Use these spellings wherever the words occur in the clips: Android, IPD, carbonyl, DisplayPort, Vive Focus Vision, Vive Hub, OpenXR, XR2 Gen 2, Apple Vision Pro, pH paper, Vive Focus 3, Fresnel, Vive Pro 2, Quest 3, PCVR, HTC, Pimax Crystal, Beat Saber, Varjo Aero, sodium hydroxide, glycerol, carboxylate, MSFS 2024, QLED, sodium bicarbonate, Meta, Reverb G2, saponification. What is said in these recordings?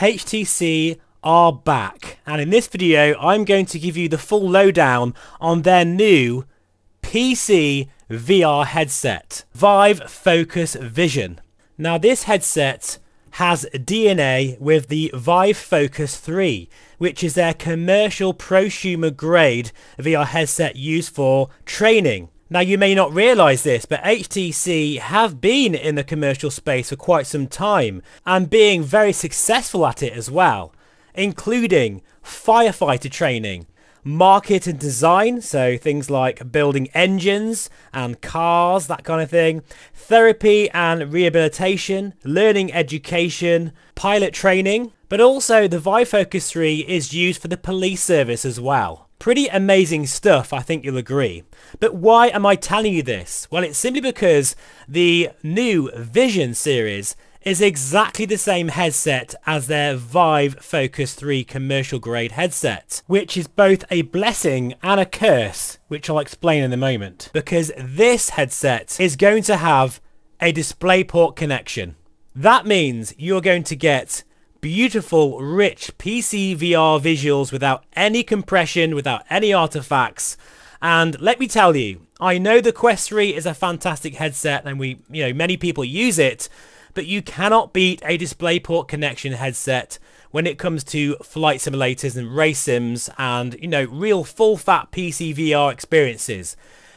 HTC are back, and in this video I'm going to give you the full lowdown on their new PCVR headset, Vive Focus Vision. Now this headset has DNA with the Vive Focus 3, which is their commercial prosumer grade VR headset used for training. Now you may not realise this, but HTC have been in the commercial space for quite some time and being very successful at it as well, including firefighter training, market and design, so things like building engines and cars, that kind of thing, therapy and rehabilitation, learning education, pilot training, but also the Vive Focus 3 is used for the police service as well. Pretty amazing stuff, I think you'll agree. But why am I telling you this? Well, it's simply because the new Vision series is exactly the same headset as their Vive Focus 3 commercial grade headset, which is both a blessing and a curse, which I'll explain in a moment, because this headset is going to have a DisplayPort connection. That means you're going to get beautiful, rich PCVR visuals without any compression, without any artifacts. And let me tell you, I know the Quest 3 is a fantastic headset and many people use it, but you cannot beat a DisplayPort connection headset when it comes to flight simulators and race sims and, real full-fat PCVR experiences.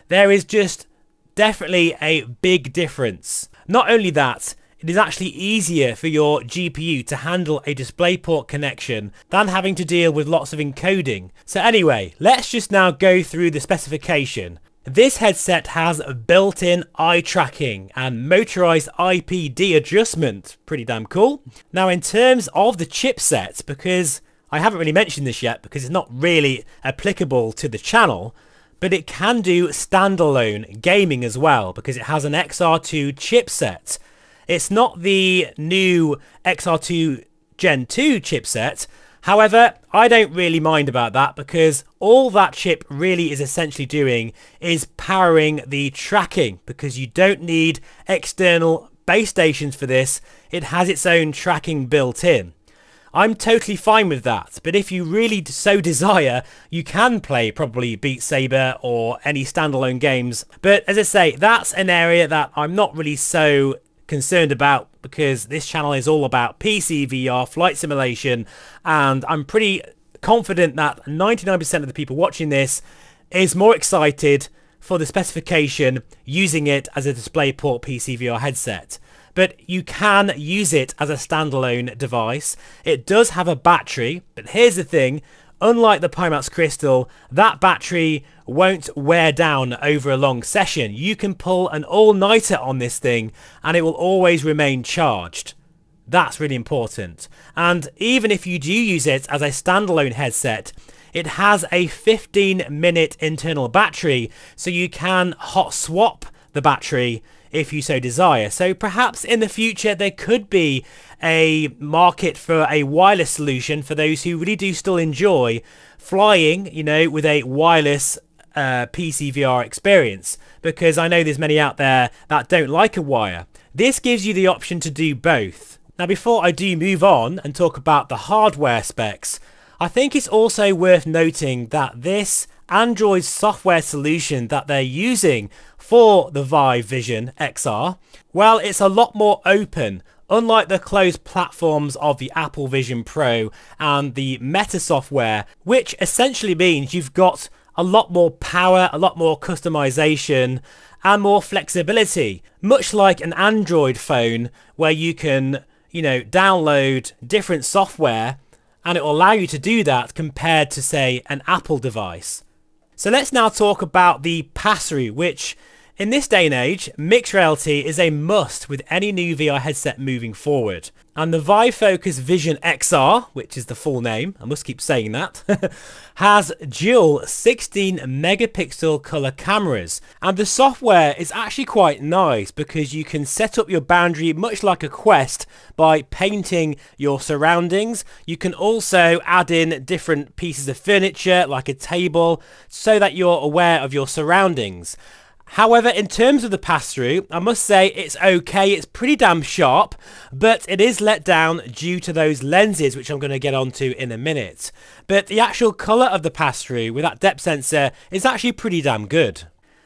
There is just definitely a big difference. Not only that, it is actually easier for your GPU to handle a DisplayPort connection than having to deal with lots of encoding. So anyway, let's just now go through the specification. This headset has built-in eye tracking and motorized IPD adjustment. Pretty damn cool. Now in terms of the chipset, because I haven't really mentioned this yet because it's not really applicable to the channel, but it can do standalone gaming as well because it has an XR2 chipset. It's not the new XR2 Gen 2 chipset. However, I don't really mind about that because all that chip really is essentially doing is powering the tracking, because you don't need external base stations for this. It has its own tracking built in. I'm totally fine with that, but if you really so desire, you can play probably Beat Saber or any standalone games. But as I say, that's an area that I'm not really so concerned about, because this channel is all about PC, VR, flight simulation, and I'm pretty confident that 99% of the people watching this is more excited for the specification using it as a DisplayPort PCVR headset. But you can use it as a standalone device. It does have a battery, but here's the thing, unlike the Pimax Crystal, that battery won't wear down over a long session. You can pull an all-nighter on this thing and it will always remain charged. That's really important. And even if you do use it as a standalone headset, it has a 15-minute internal battery, so you can hot swap the battery if you so desire. So perhaps in the future there could be a market for a wireless solution for those who really do still enjoy flying, with a wireless PCVR experience, because I know there's many out there that don't like a wire. This gives you the option to do both. Now before I do move on and talk about the hardware specs, I think it's also worth noting that this Android software solution that they're using for the Vive Vision XR, well, it's a lot more open, unlike the closed platforms of the Apple Vision Pro and the Meta software, which essentially means you've got a lot more power, a lot more customization, and more flexibility, much like an Android phone where you can, download different software and it will allow you to do that compared to, say, an Apple device. So let's now talk about the pass-through, which in this day and age, mixed reality is a must with any new VR headset moving forward. And the Vive Focus Vision XR, which is the full name, I must keep saying that, has dual 16-megapixel color cameras. And the software is actually quite nice because you can set up your boundary much like a Quest by painting your surroundings. You can also add in different pieces of furniture like a table so that you're aware of your surroundings. However, in terms of the pass-through, I must say it's okay, it's pretty damn sharp, but it is let down due to those lenses, which I'm going to get onto in a minute. But the actual colour of the pass-through with that depth sensor is actually pretty damn good.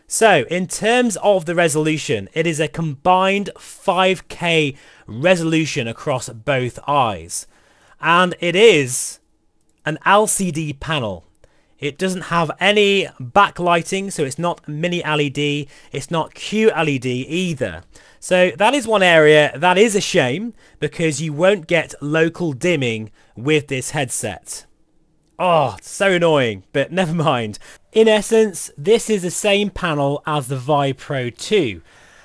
So, in terms of the resolution, it is a combined 5K resolution across both eyes. And it is an LCD panel. It doesn't have any backlighting, so it's not mini LED, it's not QLED either. So that is one area that is a shame, because you won't get local dimming with this headset. Oh, so annoying, but never mind. In essence, this is the same panel as the Vive Pro 2.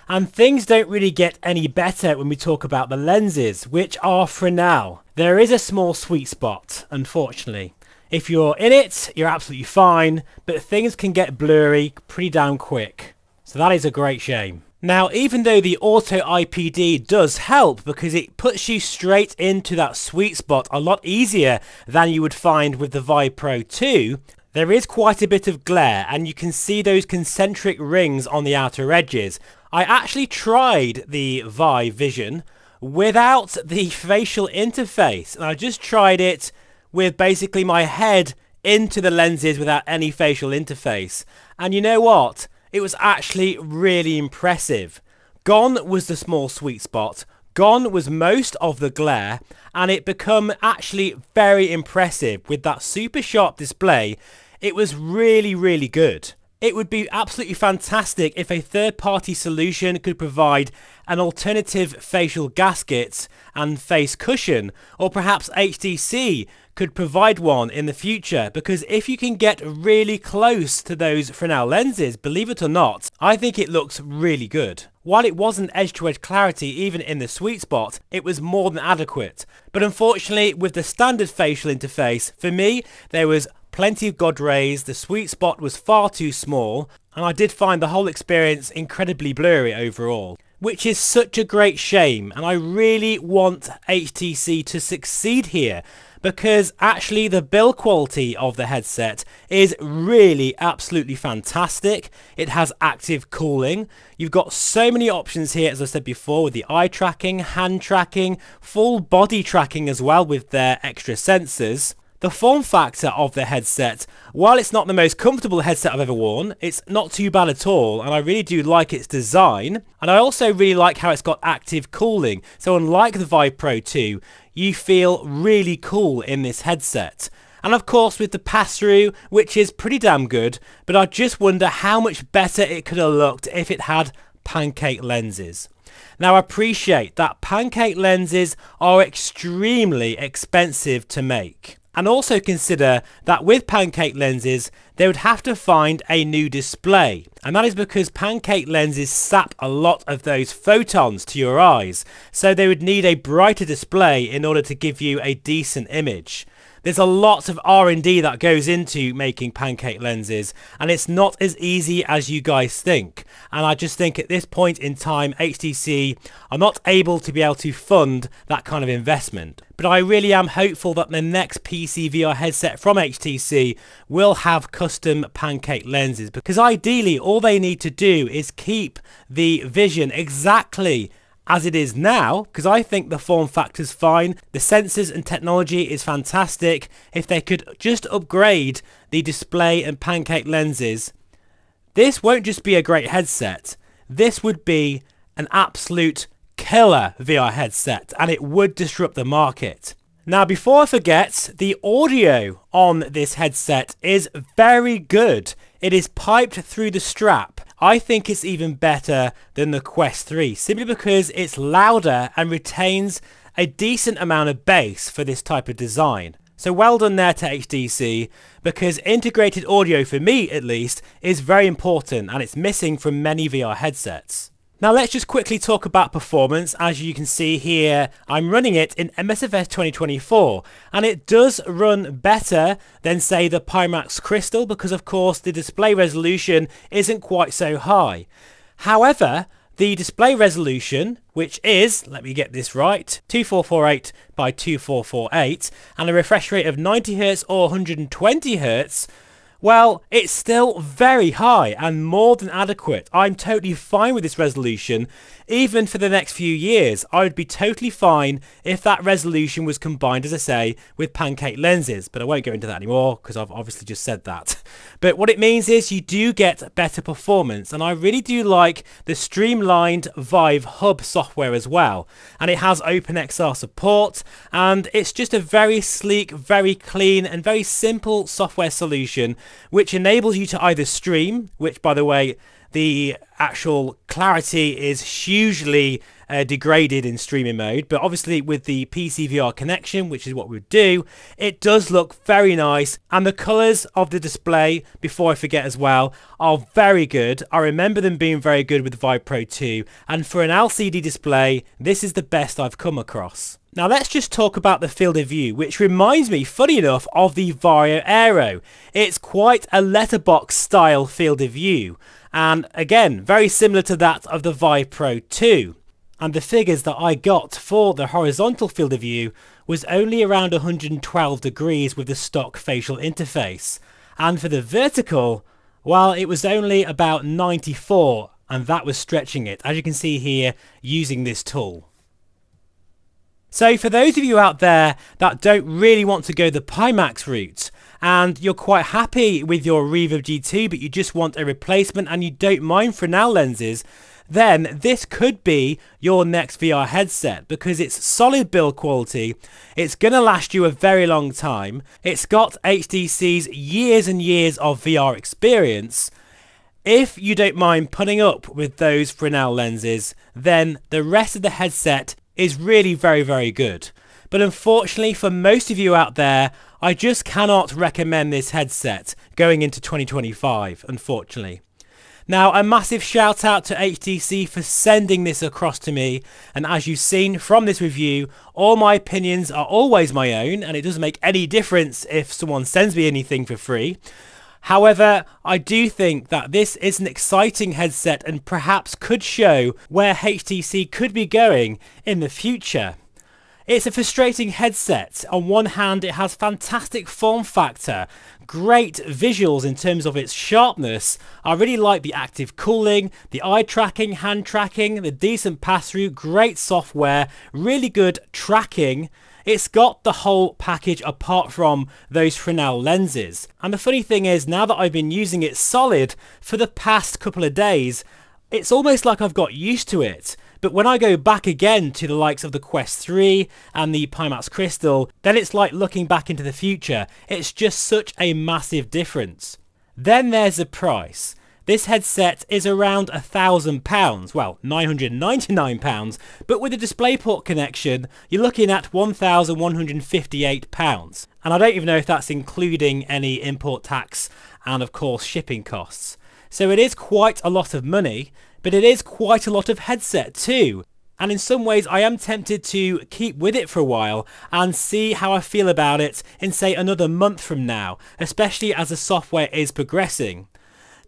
And things don't really get any better when we talk about the lenses, which are Fresnel. There is a small sweet spot, unfortunately. If you're in it, you're absolutely fine, but things can get blurry pretty damn quick. So that is a great shame. Now, even though the auto IPD does help because it puts you straight into that sweet spot a lot easier than you would find with the Vive Pro 2, there is quite a bit of glare and you can see those concentric rings on the outer edges. I actually tried the Vive Vision without the facial interface, and I just tried it with basically my head into the lenses without any facial interface. And you know what? It was actually really impressive. Gone was the small sweet spot, gone was most of the glare, and it become actually very impressive with that super sharp display. It was really, really good. It would be absolutely fantastic if a third-party solution could provide an alternative facial gasket and face cushion, or perhaps HTC could provide one in the future, because if you can get really close to those Fresnel lenses, believe it or not, I think it looks really good. While it wasn't edge-to-edge clarity even in the sweet spot, it was more than adequate. But unfortunately, with the standard facial interface, for me, there was plenty of God rays, the sweet spot was far too small, and I did find the whole experience incredibly blurry overall, which is such a great shame. And I really want HTC to succeed here, because actually the build quality of the headset is really absolutely fantastic. It has active cooling. You've got so many options here, as I said before, with the eye tracking, hand tracking, full body tracking as well with their extra sensors. The form factor of the headset, while it's not the most comfortable headset I've ever worn, it's not too bad at all, and I really do like its design. And I also really like how it's got active cooling. So unlike the Vive Pro 2, you feel really cool in this headset. And of course with the pass-through, which is pretty damn good, but I just wonder how much better it could have looked if it had pancake lenses. Now, I appreciate that pancake lenses are extremely expensive to make. And also consider that with pancake lenses, they would have to find a new display. And that is because pancake lenses sap a lot of those photons to your eyes. So they would need a brighter display in order to give you a decent image. There's a lot of R&D that goes into making pancake lenses, and it's not as easy as you guys think. And I just think at this point in time, HTC are not able to fund that kind of investment. But I really am hopeful that the next PCVR headset from HTC will have custom pancake lenses, because ideally all they need to do is keep the Vision exactly as it is now, because I think the form factor's fine, the sensors and technology is fantastic. If they could just upgrade the display and pancake lenses, this won't just be a great headset, this would be an absolute killer VR headset, and it would disrupt the market. Now, before I forget, the audio on this headset is very good. It is piped through the strap. I think it's even better than the Quest 3, simply because it's louder and retains a decent amount of bass for this type of design. So well done there to HTC, because integrated audio, for me at least, is very important, and it's missing from many VR headsets. Now let's just quickly talk about performance. As you can see here, I'm running it in MSFS 2024, and it does run better than, say, the Pimax Crystal, because of course the display resolution isn't quite so high. However, the display resolution, which is, let me get this right, 2448 by 2448, and a refresh rate of 90Hz or 120Hz, Well, it's still very high and more than adequate. I'm totally fine with this resolution. Even for the next few years, I would be totally fine if that resolution was combined, as I say, with pancake lenses. But I won't go into that anymore because I've obviously just said that. But what it means is you do get better performance. And I really do like the streamlined Vive Hub software as well. And it has OpenXR support. And it's just a very sleek, very clean and very simple software solution, which enables you to either stream, which, by the way, the actual clarity is hugely degraded in streaming mode, but obviously with the PCVR connection, which is what we do, it does look very nice. And the colors of the display, before I forget as well, are very good. I remember them being very good with the Vive Pro 2, and for an LCD display, this is the best I've come across. Now let's just talk about the field of view, which reminds me, funny enough, of the Varjo Aero. It's quite a letterbox style field of view, and again, very similar to that of the Vive Pro 2. And the figures that I got for the horizontal field of view was only around 112 degrees with the stock facial interface. And for the vertical, well, it was only about 94, and that was stretching it, as you can see here, using this tool. So for those of you out there that don't really want to go the Pimax route and you're quite happy with your Reverb G2 but you just want a replacement and you don't mind Fresnel lenses, then this could be your next VR headset because it's solid build quality, it's going to last you a very long time, it's got HTC's years and years of VR experience. If you don't mind putting up with those Fresnel lenses, then the rest of the headset is really very good. But unfortunately for most of you out there, I just cannot recommend this headset going into 2025, unfortunately. Now, a massive shout out to HTC for sending this across to me, and as you've seen from this review, all my opinions are always my own and it doesn't make any difference if someone sends me anything for free. However, I do think that this is an exciting headset and perhaps could show where HTC could be going in the future. It's a frustrating headset. On one hand, it has fantastic form factor, great visuals in terms of its sharpness. I really like the active cooling, the eye tracking, hand tracking, the decent pass-through, great software, really good tracking. It's got the whole package apart from those Fresnel lenses. And the funny thing is, now that I've been using it solid for the past couple of days, it's almost like I've got used to it. But when I go back again to the likes of the Quest 3 and the Pimax Crystal, then it's like looking back into the future. It's just such a massive difference. Then there's the price. This headset is around £1,000, well, £999, but with a DisplayPort connection, you're looking at £1,158. And I don't even know if that's including any import tax and, of course, shipping costs. So it is quite a lot of money, but it is quite a lot of headset too. And in some ways, I am tempted to keep with it for a while and see how I feel about it in, say, another month from now, especially as the software is progressing.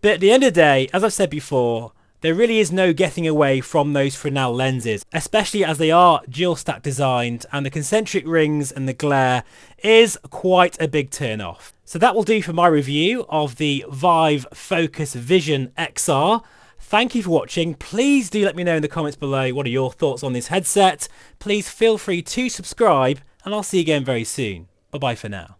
But at the end of the day, as I've said before, there really is no getting away from those Fresnel lenses, especially as they are dual stack designed and the concentric rings and the glare is quite a big turn off. So that will do for my review of the Vive Focus Vision XR. Thank you for watching. Please do let me know in the comments below what are your thoughts on this headset. Please feel free to subscribe and I'll see you again very soon. Bye bye for now.